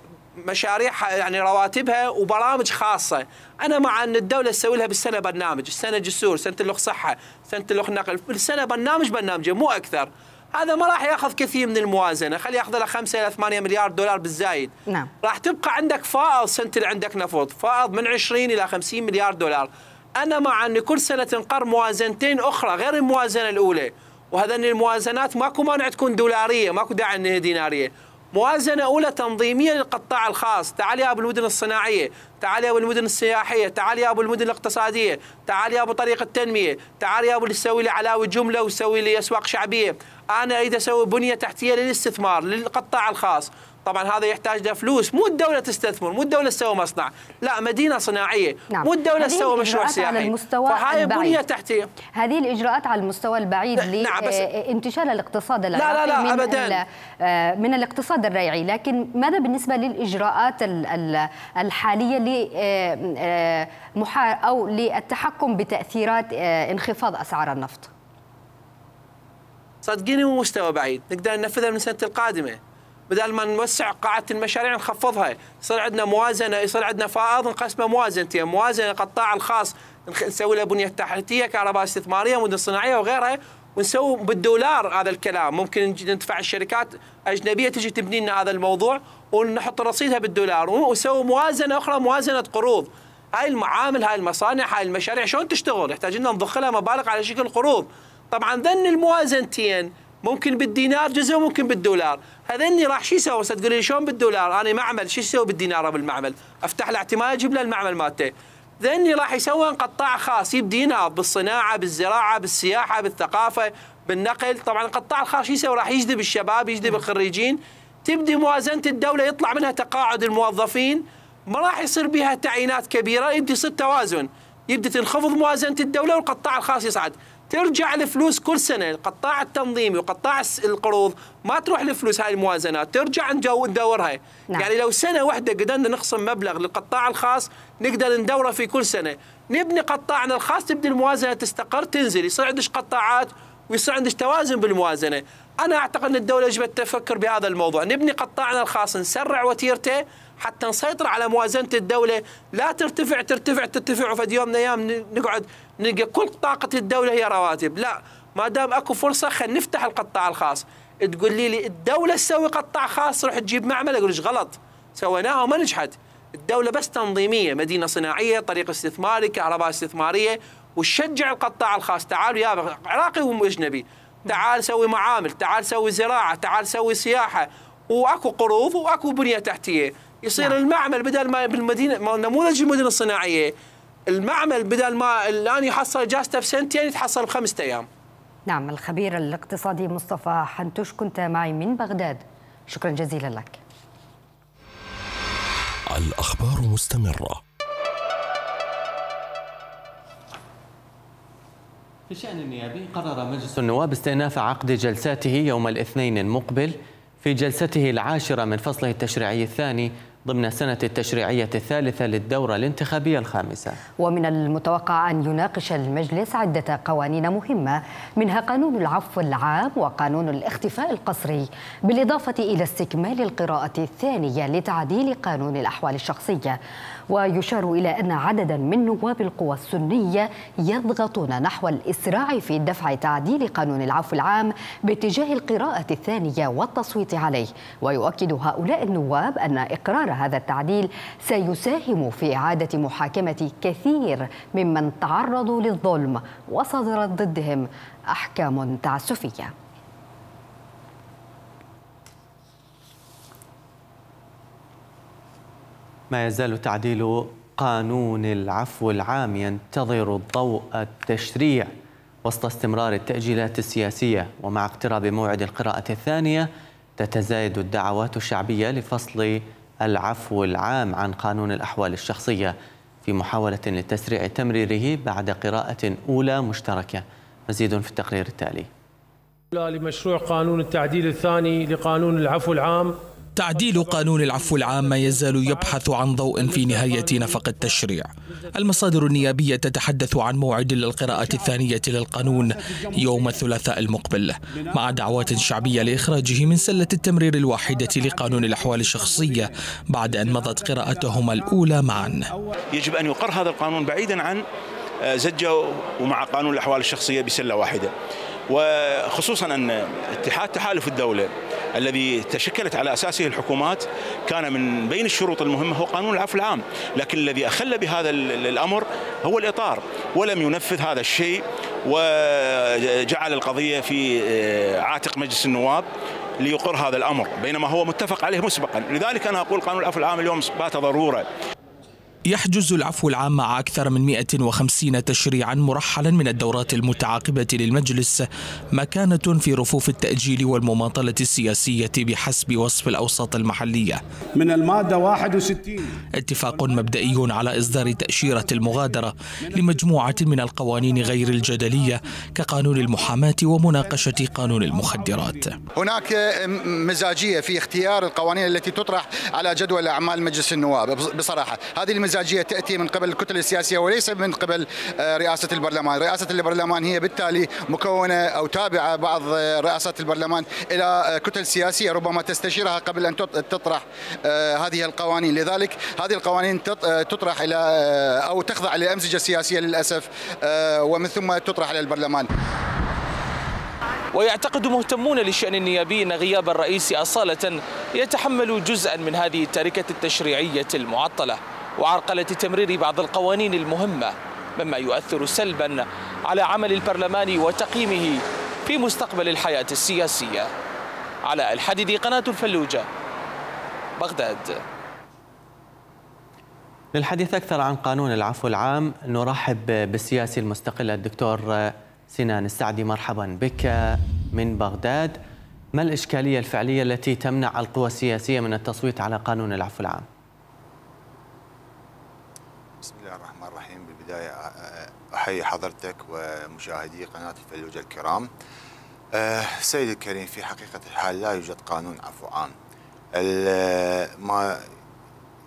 مشاريع يعني رواتبها وبرامج خاصة. أنا مع أن الدولة تسوي لها بالسنة برنامج، السنة جسور، سنة اللوخ صحة، سنة اللوخ نقل، بالسنة برنامجين مو أكثر. هذا ما راح ياخذ كثير من الموازنة، خلي ياخذ له 5 إلى 8 مليار دولار بالزايد. نعم. راح تبقى عندك فائض سنة اللي عندك نفط، فائض من 20 إلى 50 مليار دولار. أنا مع أن كل سنة تنقر موازنتين أخرى غير الموازنة الأولى، وهذا أن الموازنات ماكو مانع تكون دولارية، ماكو داعي أنها دينارية. موازنة أولى تنظيمية للقطاع الخاص، تعال يا أبو المدن الصناعية، تعال يا أبو المدن السياحية، تعال يا أبو المدن الاقتصادية، تعال يا أبو طريق التنمية، تعال يا أبو اللي تسوي لي علاوة جملة وتسوي لي أسواق شعبية، أنا أريد أسوي بنية تحتية للاستثمار للقطاع الخاص. طبعا هذا يحتاج له فلوس، مو الدولة تستثمر، مو الدولة تسوي مصنع، لا مدينة صناعية. نعم. مو الدولة تسوي مشروع سياحي، فهاي بنية تحتية. هذه الإجراءات على المستوى البعيد لانتشال الاقتصاد العراقي من الاقتصاد الريعي، لكن ماذا بالنسبة للإجراءات الحالية للتحكم بتأثيرات انخفاض أسعار النفط؟ صدقيني مو مستوى بعيد، نقدر ننفذها من السنة القادمة. بدل ما نوسع قاعدة المشاريع نخفضها، يصير عندنا موازنة، يصير عندنا فائض نقسمه موازنتين، موازنة القطاع الخاص نسوي له بنية تحتية، كهرباء استثمارية، مدن صناعية وغيرها، ونسوي بالدولار هذا الكلام، ممكن ندفع الشركات أجنبية تجي تبني لنا هذا الموضوع ونحط رصيدها بالدولار، ونسوي موازنة أخرى موازنة قروض. هاي المعامل، هاي المصانع، هاي المشاريع شلون تشتغل؟ يحتاج لنا نضخ لها مبالغ على شكل قروض. طبعا ذن الموازنتين ممكن بالدينار جزء وممكن بالدولار، هذني راح شو يسوي؟ تقول لي شلون بالدولار؟ انا معمل شو يسوي بالدينار بالمعمل؟ افتح له اعتماد اجيب له المعمل مالته. ذني راح يسوي قطاع خاص يبدي ينهض بالصناعه، بالزراعه، بالسياحه، بالثقافه، بالنقل، طبعا القطاع الخاص شو يسوي؟ راح يجذب الشباب، يجذب الخريجين، تبدي موازنه الدوله يطلع منها تقاعد الموظفين، ما راح يصير بها تعيينات كبيره، يبدي يصير توازن، يبدي تنخفض موازنه الدوله والقطاع الخاص يصعد. ترجع الفلوس كل سنة، القطاع التنظيمي وقطاع القروض ما تروح الفلوس، هاي الموازنات ترجع ندورها. نعم. يعني لو سنة واحدة قدرنا نخصم مبلغ للقطاع الخاص نقدر ندوره في كل سنة، نبني قطاعنا الخاص، تبدي الموازنة تستقر تنزل، يصير عندك قطاعات ويصير عندك توازن بالموازنة. أنا أعتقد أن الدولة يجب أن تفكر بهذا الموضوع، نبني قطاعنا الخاص، نسرع وتيرته حتى نسيطر على موازنة الدولة، لا ترتفع ترتفع ترتفع وفي يوم من الأيام نقعد نلقى كل طاقة الدولة هي رواتب، لا، ما دام أكو فرصة خلينا نفتح القطاع الخاص. تقول لي الدولة تسوي قطاع خاص روح تجيب معمل، أقول لك غلط، سويناها وما نجحت. الدولة بس تنظيمية، مدينة صناعية، طريق استثماري، كهرباء استثمارية، وشجع القطاع الخاص، تعالوا يا عراقي وأجنبي، تعال سوي معامل، تعال سوي زراعة، تعال سوي سياحة، واكو قروض واكو بنية تحتية، يصير نعم. المعمل بدل ما بالمدينة نموذج المدن الصناعية، المعمل بدل ما الآن يحصل اجازته ب2 سنين يتحصل ب5 أيام. نعم، الخبير الاقتصادي مصطفى حنتوش كنت معي من بغداد، شكرا جزيلا لك. الأخبار مستمرة. في الشأن النيابي، قرر مجلس النواب استئناف عقد جلساته يوم الاثنين المقبل في جلسته العاشرة من فصله التشريعي الثاني ضمن سنة التشريعية الثالثة للدورة الانتخابية الخامسة. ومن المتوقع أن يناقش المجلس عدة قوانين مهمة، منها قانون العفو العام وقانون الاختفاء القسري، بالإضافة إلى استكمال القراءة الثانية لتعديل قانون الأحوال الشخصية. ويشار إلى أن عددا من نواب القوى السنية يضغطون نحو الإسراع في دفع تعديل قانون العفو العام باتجاه القراءة الثانية والتصويت عليه. ويؤكد هؤلاء النواب أن إقرار هذا التعديل سيساهم في إعادة محاكمة كثير ممن تعرضوا للظلم وصدرت ضدهم أحكام تعسفية. ما يزال تعديل قانون العفو العام ينتظر الضوء التشريع وسط استمرار التأجيلات السياسية، ومع اقتراب موعد القراءة الثانية تتزايد الدعوات الشعبية لفصل العفو العام عن قانون الأحوال الشخصية في محاولة لتسريع تمريره بعد قراءة أولى مشتركة. مزيد في التقرير التالي. لمشروع قانون التعديل الثاني لقانون العفو العام. تعديل قانون العفو العام ما يزال يبحث عن ضوء في نهاية نفق التشريع. المصادر النيابية تتحدث عن موعد للقراءة الثانية للقانون يوم الثلاثاء المقبل، مع دعوات شعبية لإخراجه من سلة التمرير الواحدة لقانون الأحوال الشخصية بعد أن مضت قراءتهما الأولى معا. يجب أن يقر هذا القانون بعيدا عن زجه ومع قانون الأحوال الشخصية بسلة واحدة، وخصوصا أن اتحاد تحالف الدولة الذي تشكلت على أساسه الحكومات كان من بين الشروط المهمة هو قانون العفو العام، لكن الذي أخل بهذا الأمر هو الإطار ولم ينفذ هذا الشيء، وجعل القضية في عاتق مجلس النواب ليقر هذا الأمر بينما هو متفق عليه مسبقا. لذلك أنا أقول قانون العفو العام اليوم بات ضرورة. يحجز العفو العام مع أكثر من 150 تشريعا مرحلا من الدورات المتعاقبة للمجلس مكانة في رفوف التأجيل والمماطلة السياسية بحسب وصف الأوساط المحلية. من المادة 61 اتفاق مبدئي على إصدار تأشيرة المغادرة لمجموعة من القوانين غير الجدلية كقانون المحاماة ومناقشة قانون المخدرات. هناك مزاجية في اختيار القوانين التي تطرح على جدول أعمال مجلس النواب، بصراحة هذه المزاجية تأتي من قبل الكتل السياسية وليس من قبل رئاسة البرلمان. رئاسة البرلمان هي بالتالي مكونة أو تابعة بعض رئاسات البرلمان إلى كتل سياسية ربما تستشيرها قبل أن تطرح هذه القوانين، لذلك هذه القوانين تطرح إلى أو تخضع لأمزجة سياسية للأسف ومن ثم تطرح إلى البرلمان. ويعتقد مهتمون لشأن النيابي أن غياب الرئيس أصالة يتحمل جزءا من هذه التركة التشريعية المعطلة وعرقلة تمرير بعض القوانين المهمة، مما يؤثر سلبا على عمل البرلمان وتقييمه في مستقبل الحياة السياسية. على الحديدي، قناة الفلوجة، بغداد. للحديث أكثر عن قانون العفو العام نرحب بالسياسي المستقل الدكتور سنان السعدي. مرحبا بك من بغداد. ما الإشكالية الفعلية التي تمنع القوى السياسية من التصويت على قانون العفو العام؟ بسم الله الرحمن الرحيم. بالبداية أحيي حضرتك ومشاهدي قناة الفلوجة الكرام. سيد الكريم، في حقيقة الحال لا يوجد قانون عفو عام. ما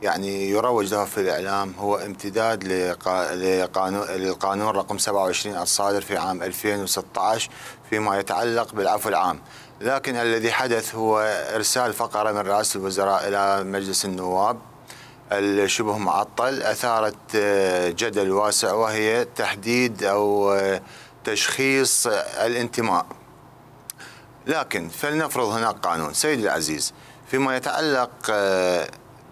يعني يروج له في الإعلام هو امتداد للقانون رقم 27 الصادر في عام 2016 فيما يتعلق بالعفو العام، لكن الذي حدث هو إرسال فقرة من رئاسة الوزراء إلى مجلس النواب الشبه معطل أثارت جدل واسع، وهي تحديد أو تشخيص الانتماء. لكن فلنفرض هناك قانون سيد العزيز. فيما يتعلق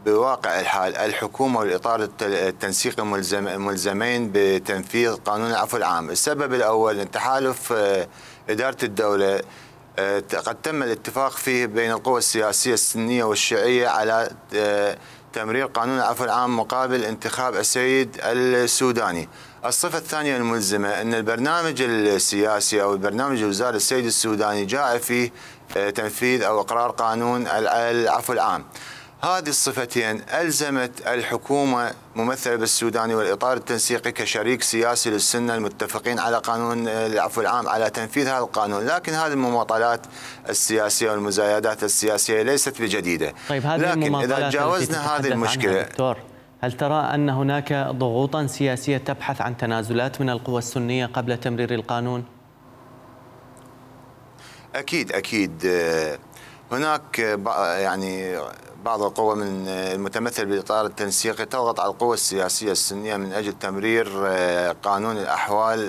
بواقع الحال، الحكومة والإطار التنسيقي ملزمين بتنفيذ قانون العفو العام. السبب الأول أن تحالف إدارة الدولة قد تم الاتفاق فيه بين القوى السياسية السنية والشيعية على تمرير قانون العفو العام مقابل انتخاب السيد السوداني. الصفة الثانية الملزمة أن البرنامج السياسي أو البرنامج الوزاري السيد السوداني جاء فيه تنفيذ أو إقرار قانون العفو العام. هذه الصفتين ألزمت الحكومة ممثلة بالسوداني والإطار التنسيقي كشريك سياسي للسنة المتفقين على قانون العفو العام على تنفيذ هذا القانون، لكن هذه المماطلات السياسية والمزايدات السياسية ليست بجديدة. طيب، لكن إذا تجاوزنا هذه المشكلة دكتور، هل ترى أن هناك ضغوطا سياسية تبحث عن تنازلات من القوى السنية قبل تمرير القانون؟ أكيد هناك يعني بعض القوى من المتمثل بالإطار التنسيقي تضغط على القوى السياسية السنية من أجل تمرير قانون الأحوال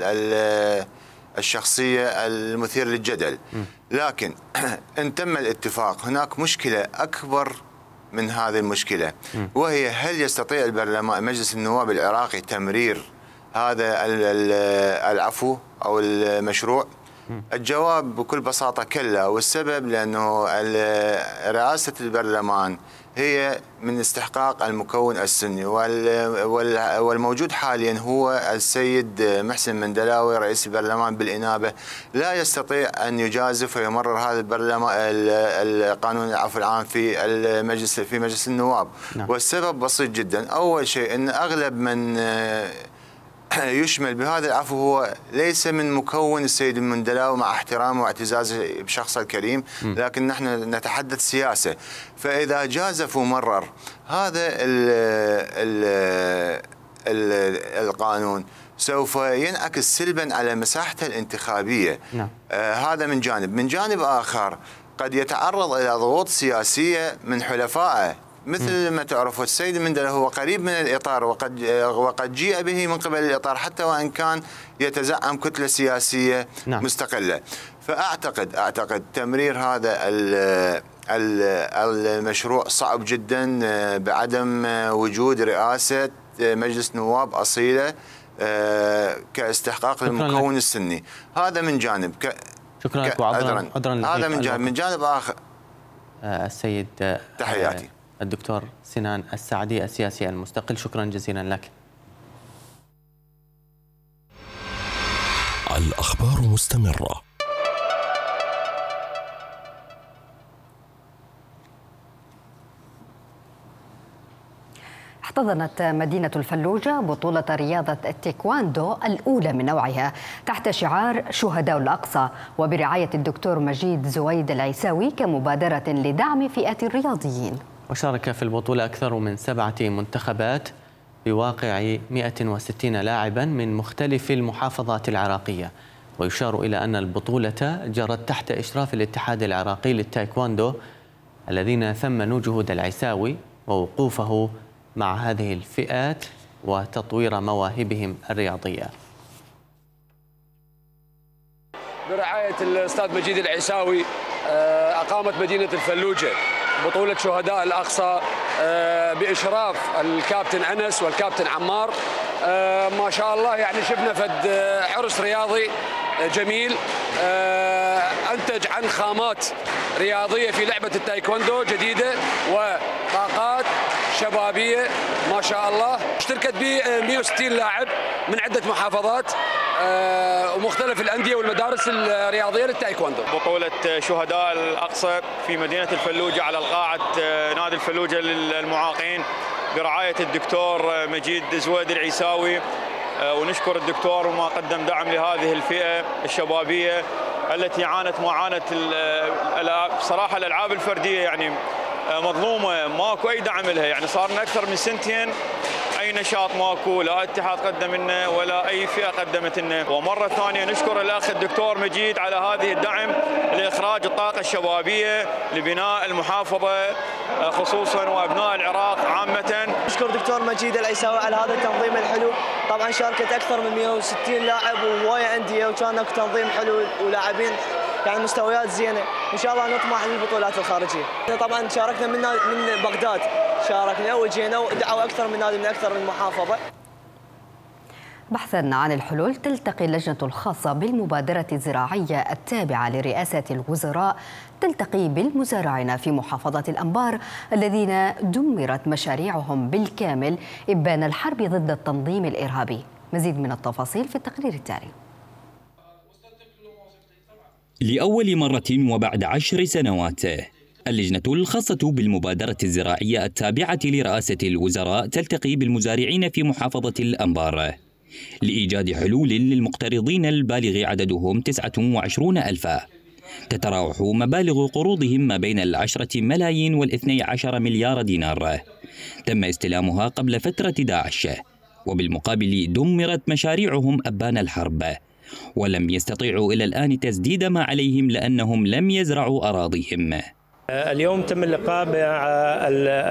الشخصية المثير للجدل، لكن إن تم الاتفاق هناك مشكلة أكبر من هذه المشكلة، وهي هل يستطيع البرلمان مجلس النواب العراقي تمرير هذا العفو أو المشروع؟ الجواب بكل بساطة كلا، والسبب لأنه رئاسة البرلمان هي من استحقاق المكون السني، والموجود حاليا هو السيد محسن مندلاوي رئيس البرلمان بالإنابة لا يستطيع أن يجازف ويمرر هذا البرلمان القانون العفو العام في المجلس في مجلس النواب. والسبب بسيط جدا. أول شيء أن أغلب من يشمل بهذا العفو هو ليس من مكون السيد المندلاوي مع احترامه واعتزازه بشخصه الكريم، لكن نحن نتحدث سياسة. فإذا جازف ومرر هذا القانون سوف ينعكس سلبا على مساحته الانتخابية. هذا من جانب. من جانب آخر قد يتعرض إلى ضغوط سياسية من حلفائه، مثل ما تعرفوا السيد مندلاوي هو قريب من الإطار، وقد جيء به من قبل الإطار حتى وإن كان يتزعم كتلة سياسية مستقلة. فأعتقد تمرير هذا المشروع صعب جدا بعدم وجود رئاسة مجلس نواب أصيلة كاستحقاق للمكون السني. هذا من جانب. شكرا لك وعذرا. هذا من جانب. من جانب آخر السيد تحياتي الدكتور سنان السعدي السياسي المستقل، شكرا جزيلا لك. الأخبار مستمرة. احتضنت مدينة الفلوجة بطولة رياضة التايكواندو الأولى من نوعها تحت شعار شهداء الأقصى، وبرعاية الدكتور مجيد زويد العيساوي، كمبادرة لدعم فئة الرياضيين. وشارك في البطولة أكثر من 7 منتخبات بواقع 160 لاعبا من مختلف المحافظات العراقية. ويشار إلى أن البطولة جرت تحت إشراف الاتحاد العراقي للتايكواندو، الذين ثمنوا جهود العيساوي ووقوفه مع هذه الفئات وتطوير مواهبهم الرياضية. برعاية الأستاذ مجيد العيساوي أقامت مدينة الفلوجة بطولة شهداء الأقصى بإشراف الكابتن أنس والكابتن عمار. ما شاء الله يعني شفنا فد حرص رياضي جميل، أنتج عن خامات رياضية في لعبة التايكواندو جديدة وطاقات شبابية ما شاء الله. اشتركت ب 160 لاعب من عدة محافظات ومختلف الأندية والمدارس الرياضية للتايكواندو. بطولة شهداء الأقصى في مدينة الفلوجة على قاعة نادي الفلوجة للمعاقين برعاية الدكتور مجيد زويد العيساوي، ونشكر الدكتور وما قدم دعم لهذه الفئة الشبابية التي عانت معاناة. بصراحة الألعاب الفردية يعني مظلومة، ماكو أي دعم لها، يعني صار لنا أكثر من 2 سنين أي نشاط ماكو، لا اتحاد قدم لنا ولا أي فئة قدمت لنا. ومرة ثانية نشكر الأخ الدكتور مجيد على هذه الدعم لإخراج الطاقة الشبابية لبناء المحافظة خصوصا وأبناء العراق عامة. نشكر دكتور مجيد العيساوي على هذا التنظيم الحلو. طبعا شاركت أكثر من 160 لاعب وهواية أندية، وكان اكو تنظيم حلو ولاعبين يعني مستويات زينة. إن شاء الله نطمح للبطولات الخارجية. طبعا شاركنا من بغداد، شاركنا وجينا ودعوا أكثر من نادي من أكثر من محافظة. بحثا عن الحلول، تلتقي اللجنة الخاصة بالمبادرة الزراعية التابعة لرئاسة الوزراء بالمزارعين في محافظة الأنبار الذين دمرت مشاريعهم بالكامل إبان الحرب ضد التنظيم الإرهابي. مزيد من التفاصيل في التقرير التالي. لأول مرة وبعد 10 سنوات، اللجنة الخاصة بالمبادرة الزراعية التابعة لرئاسة الوزراء تلتقي بالمزارعين في محافظة الأنبار لإيجاد حلول للمقترضين البالغ عددهم 29,000. تتراوح مبالغ قروضهم ما بين 10 ملايين و12 مليار دينار تم استلامها قبل فترة داعش، وبالمقابل دمرت مشاريعهم أبان الحرب، ولم يستطيعوا إلى الآن تسديد ما عليهم لأنهم لم يزرعوا أراضيهم. اليوم تم اللقاء مع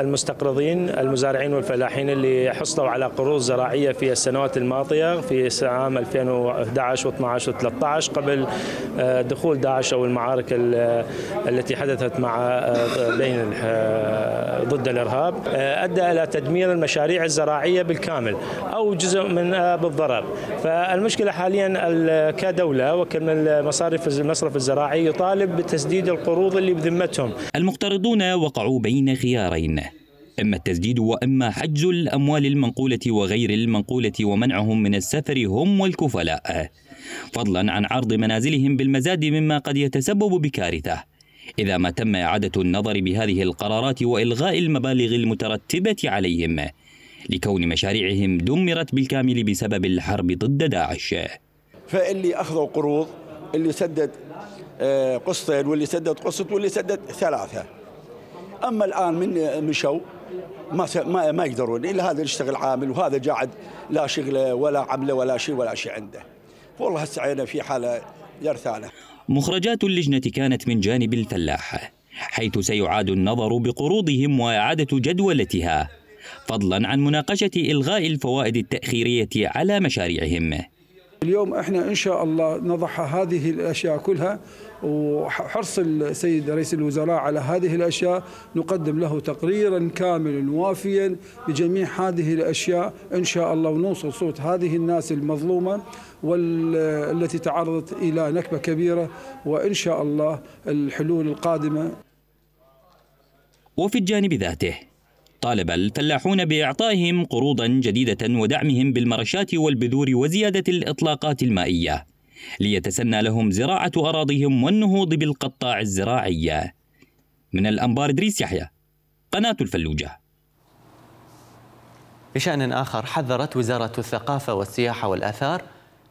المستقرضين المزارعين والفلاحين اللي حصلوا على قروض زراعية في السنوات الماضية في عام 2011 و12 و13 قبل دخول داعش أو المعارك التي حدثت مع بين ضد الإرهاب، أدى إلى تدمير المشاريع الزراعية بالكامل أو جزء منها بالضرر. فالمشكلة حاليا كدولة المصرف الزراعي يطالب بتسديد القروض اللي بذمتهم. المقترضون وقعوا بين خيارين، إما التسديد وإما حجز الأموال المنقولة وغير المنقولة ومنعهم من السفر هم والكفلاء، فضلا عن عرض منازلهم بالمزاد، مما قد يتسبب بكارثة إذا ما تم إعادة النظر بهذه القرارات وإلغاء المبالغ المترتبة عليهم، لكون مشاريعهم دمرت بالكامل بسبب الحرب ضد داعش. فاللي أخذوا قروض، اللي سدد قسطين واللي سدد قسط واللي سدد ثلاثة، أما الآن من مشوا ما يقدرون، إلا هذا يشتغل عامل وهذا قاعد لا شغله ولا عمله ولا شيء عنده. والله هسه عينا في حالة يرثانة. مخرجات اللجنة كانت من جانب الفلاح، حيث سيعاد النظر بقروضهم وإعادة جدولتها، فضلا عن مناقشة إلغاء الفوائد التأخيرية على مشاريعهم. اليوم احنا ان شاء الله نضع هذه الاشياء كلها، وحرص السيد رئيس الوزراء على هذه الاشياء نقدم له تقريرا كاملا وافيا بجميع هذه الاشياء ان شاء الله، ونوصل صوت هذه الناس المظلومه والتي تعرضت الى نكبه كبيره، وان شاء الله الحلول القادمه. وفي الجانب ذاته طالب الفلاحون بإعطائهم قروضا جديدة ودعمهم بالمرشات والبذور وزيادة الإطلاقات المائية ليتسنى لهم زراعة أراضيهم والنهوض بالقطاع الزراعي. من الأنبار إدريس يحيى، قناة الفلوجة. بشأن آخر، حذرت وزارة الثقافة والسياحة والآثار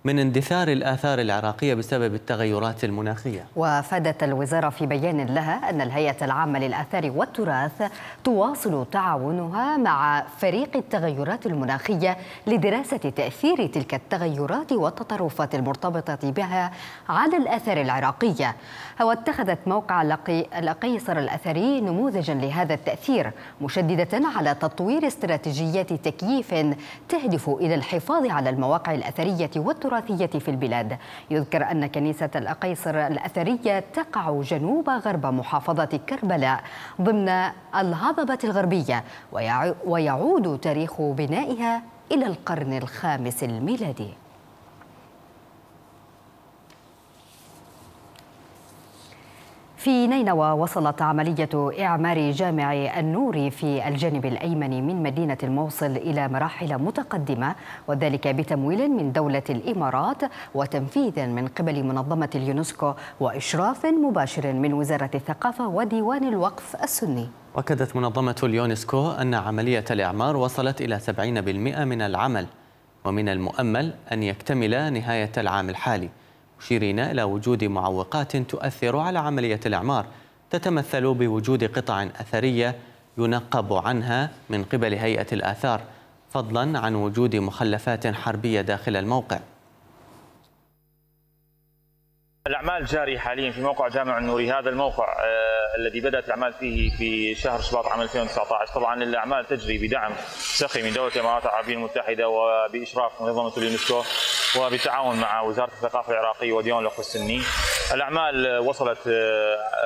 من اندثار الآثار العراقية بسبب التغيرات المناخية. وأفادت الوزارة في بيان لها أن الهيئة العامة للآثار والتراث تواصل تعاونها مع فريق التغيرات المناخية لدراسة تأثير تلك التغيرات والتطرفات المرتبطة بها على الآثار العراقية، واتخذت موقع الأقيصر الأثري نموذجا لهذا التأثير، مشددة على تطوير استراتيجيات تكييف تهدف إلى الحفاظ على المواقع الأثرية والتراث في البلاد. يذكر أن كنيسة الأقيصر الأثرية تقع جنوب غرب محافظة كربلاء ضمن الهضبة الغربية، ويعود تاريخ بنائها إلى القرن الخامس الميلادي. في نينوى وصلت عملية إعمار جامع النوري في الجانب الأيمن من مدينة الموصل إلى مراحل متقدمة، وذلك بتمويل من دولة الإمارات وتنفيذ من قبل منظمة اليونسكو وإشراف مباشر من وزارة الثقافة وديوان الوقف السني. أكدت منظمة اليونسكو أن عملية الإعمار وصلت إلى 70% من العمل، ومن المؤمل أن يكتمل نهاية العام الحالي، مشيرين إلى وجود معوقات تؤثر على عملية الإعمار تتمثل بوجود قطع أثرية ينقب عنها من قبل هيئة الآثار، فضلا عن وجود مخلفات حربية داخل الموقع. الأعمال جارية حاليا في موقع جامع النوري، هذا الموقع الذي بدأت الأعمال فيه في شهر شباط عام 2019. طبعا الأعمال تجري بدعم سخي من دولة الإمارات العربية المتحدة وبإشراف منظمة اليونسكو وبالتعاون مع وزارة الثقافة العراقية وديوان الوقف السني. الأعمال وصلت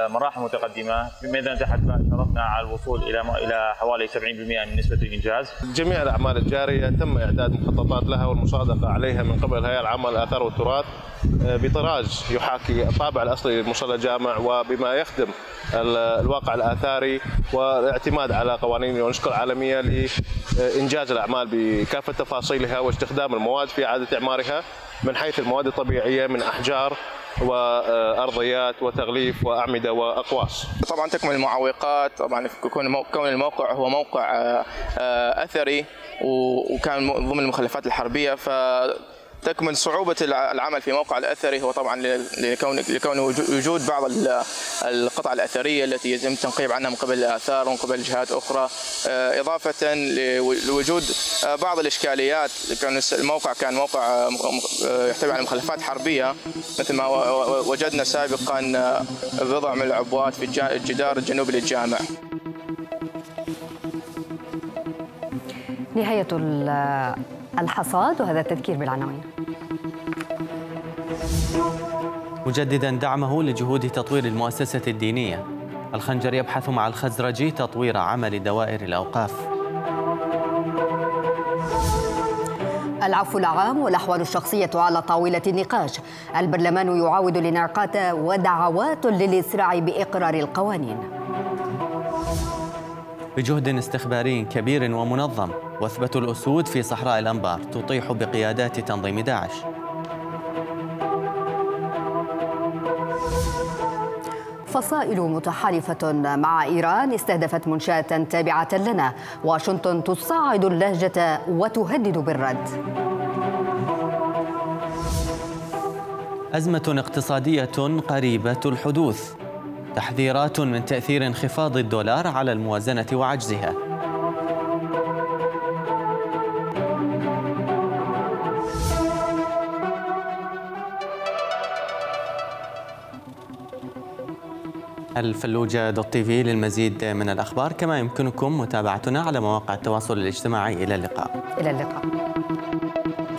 مراحل متقدمة، بميزان تحت شرفنا على الوصول إلى حوالي 70% من نسبة الإنجاز. جميع الأعمال الجارية تم إعداد مخططات لها والمصادقة عليها من قبل هيئة العامة للآثار والتراث بطراز يحاكي الطابع الأصلي للمصلى الجامع وبما يخدم الواقع الآثاري، والاعتماد على قوانين اليونسكو العالمية لإنجاز الأعمال بكافة تفاصيلها واستخدام المواد في إعادة إعمارها، من حيث المواد الطبيعية من أحجار وأرضيات وتغليف وأعمدة وأقواس. طبعا تكمن المعوقات، طبعا كون الموقع هو موقع أثري وكان ضمن المخلفات الحربية، تكمن صعوبة العمل في موقع الأثري هو طبعا لكون وجود بعض القطع الأثرية التي يتم التنقيب عنها من قبل الآثار ومن قبل جهات أخرى، إضافة لوجود بعض الإشكاليات. كان الموقع موقع يحتوي على مخلفات حربية، مثل ما وجدنا سابقا بضع من العبوات في الجدار الجنوبي للجامع. نهاية الحصاد، وهذا التذكير بالعناوين. مجددا دعمه لجهود تطوير المؤسسة الدينية، الخنجر يبحث مع الخزرجي تطوير عمل دوائر الأوقاف. العفو العام والأحوال الشخصية على طاولة النقاش، البرلمان يعاود الانعقاد ودعوات للإسراع بإقرار القوانين. بجهد استخباري كبير ومنظم، وثبة الأسود في صحراء الأنبار تطيح بقيادات تنظيم داعش. فصائل متحالفة مع إيران استهدفت منشاة تابعة لنا. واشنطن تصعد اللهجة وتهدد بالرد. أزمة اقتصادية قريبة الحدوث. تحذيرات من تأثير انخفاض الدولار على الموازنة وعجزها. الفلوجة .tv للمزيد من الأخبار، كما يمكنكم متابعتنا على مواقع التواصل الاجتماعي. إلى اللقاء.